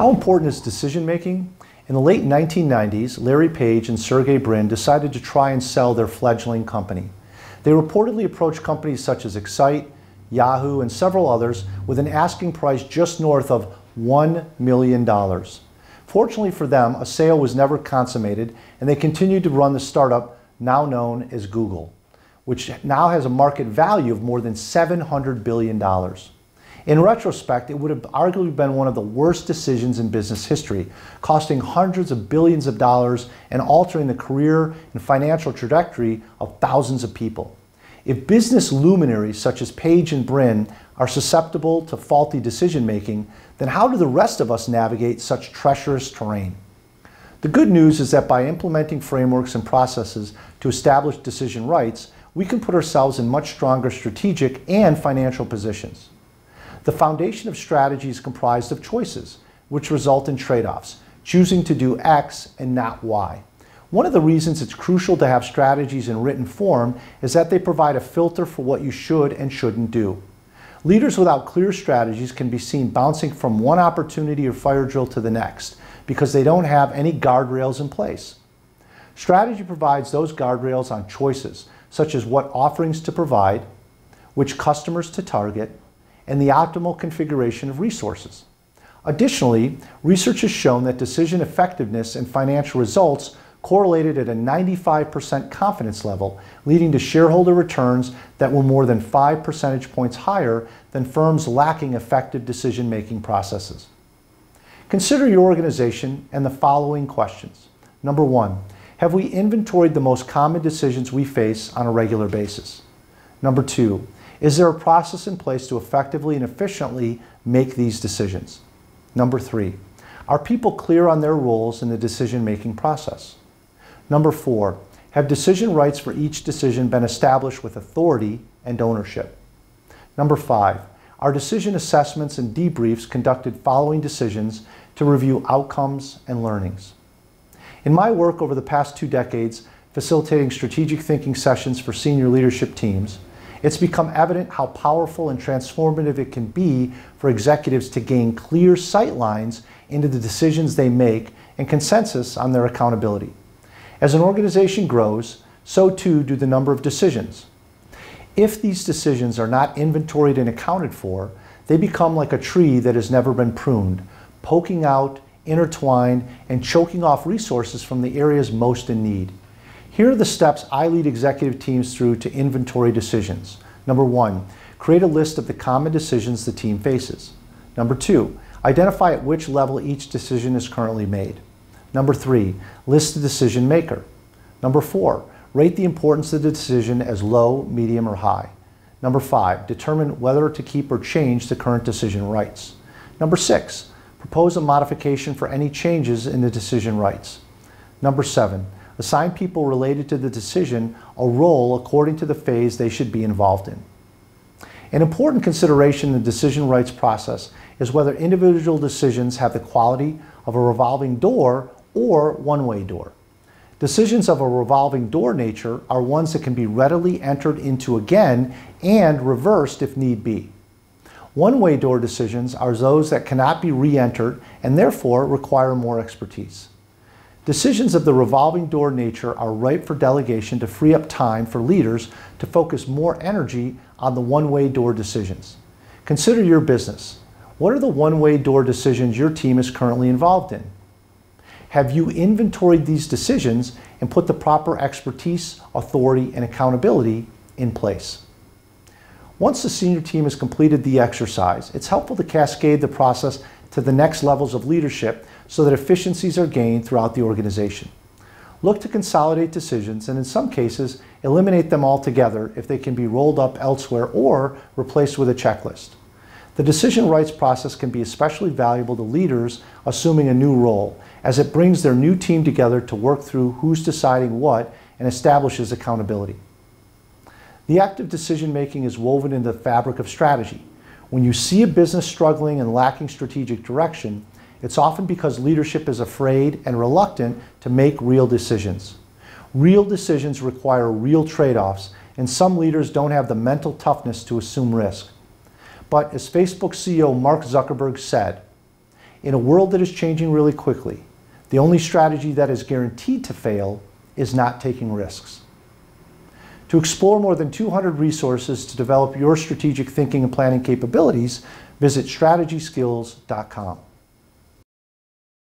How important is decision-making? In the late 1990s, Larry Page and Sergey Brin decided to try and sell their fledgling company. They reportedly approached companies such as Excite, Yahoo, and several others with an asking price just north of $1 million. Fortunately for them, a sale was never consummated, and they continued to run the startup now known as Google, which now has a market value of more than $700 billion. In retrospect, it would have arguably been one of the worst decisions in business history, costing hundreds of billions of dollars and altering the career and financial trajectory of thousands of people. If business luminaries such as Page and Brin are susceptible to faulty decision-making, then how do the rest of us navigate such treacherous terrain? The good news is that by implementing frameworks and processes to establish decision rights, we can put ourselves in much stronger strategic and financial positions. The foundation of strategy is comprised of choices, which result in trade-offs, choosing to do X and not Y. One of the reasons it's crucial to have strategies in written form is that they provide a filter for what you should and shouldn't do. Leaders without clear strategies can be seen bouncing from one opportunity or fire drill to the next because they don't have any guardrails in place. Strategy provides those guardrails on choices, such as what offerings to provide, which customers to target, and the optimal configuration of resources. Additionally, research has shown that decision effectiveness and financial results correlated at a 95% confidence level, leading to shareholder returns that were more than 5 percentage points higher than firms lacking effective decision-making processes. Consider your organization and the following questions. Number one, have we inventoried the most common decisions we face on a regular basis? Number two, is there a process in place to effectively and efficiently make these decisions? Number three, are people clear on their roles in the decision-making process? Number four, have decision rights for each decision been established with authority and ownership? Number five, are decision assessments and debriefs conducted following decisions to review outcomes and learnings? In my work over the past 2 decades, facilitating strategic thinking sessions for senior leadership teams, it's become evident how powerful and transformative it can be for executives to gain clear sightlines into the decisions they make and consensus on their accountability. As an organization grows, so too do the number of decisions. If these decisions are not inventoried and accounted for, they become like a tree that has never been pruned, poking out, intertwined, and choking off resources from the areas most in need. Here are the steps I lead executive teams through to inventory decisions. Number one, create a list of the common decisions the team faces. Number two, identify at which level each decision is currently made. Number three, list the decision maker. Number four, rate the importance of the decision as low, medium, or high. Number five, determine whether to keep or change the current decision rights. Number six, propose a modification for any changes in the decision rights. Number seven, assign people related to the decision a role according to the phase they should be involved in. An important consideration in the decision rights process is whether individual decisions have the quality of a revolving door or one-way door. Decisions of a revolving door nature are ones that can be readily entered into again and reversed if need be. One-way door decisions are those that cannot be re-entered and therefore require more expertise. Decisions of the revolving door nature are ripe for delegation to free up time for leaders to focus more energy on the one-way door decisions. Consider your business. What are the one-way door decisions your team is currently involved in? Have you inventoried these decisions and put the proper expertise, authority, and accountability in place? Once the senior team has completed the exercise, it's helpful to cascade the process to the next levels of leadership so that efficiencies are gained throughout the organization. Look to consolidate decisions and in some cases eliminate them altogether if they can be rolled up elsewhere or replaced with a checklist. The decision rights process can be especially valuable to leaders assuming a new role as it brings their new team together to work through who's deciding what and establishes accountability. The act of decision making is woven into the fabric of strategy. When you see a business struggling and lacking strategic direction, it's often because leadership is afraid and reluctant to make real decisions. Real decisions require real trade-offs, and some leaders don't have the mental toughness to assume risk. But as Facebook CEO Mark Zuckerberg said, In a world that is changing really quickly, the only strategy that is guaranteed to fail is not taking risks. To explore more than 200 resources to develop your strategic thinking and planning capabilities, visit strategyskills.com.